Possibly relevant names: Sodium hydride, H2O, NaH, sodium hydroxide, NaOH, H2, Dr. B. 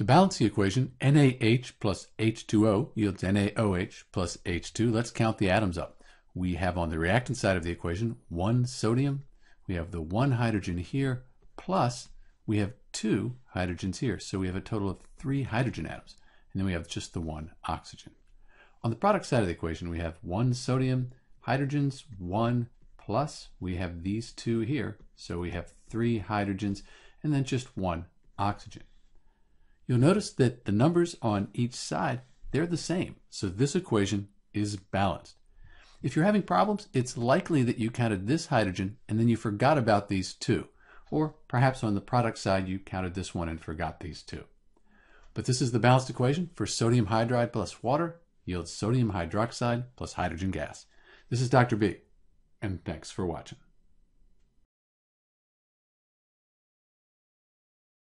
To balance the equation, NaH plus H2O yields NaOH plus H2. Let's count the atoms up. We have on the reactant side of the equation 1 sodium. We have the 1 hydrogen here, plus we have 2 hydrogens here. So we have a total of 3 hydrogen atoms. And then we have just the 1 oxygen. On the product side of the equation, we have 1 sodium, hydrogens, 1, plus we have these 2 here. So we have 3 hydrogens and then just 1 oxygen. You'll notice that the numbers on each side, they're the same. So this equation is balanced. If you're having problems, it's likely that you counted this hydrogen and then you forgot about these 2. Or perhaps on the product side, you counted this one and forgot these 2. But this is the balanced equation for sodium hydride plus water yields sodium hydroxide plus hydrogen gas. This is Dr. B, and thanks for watching.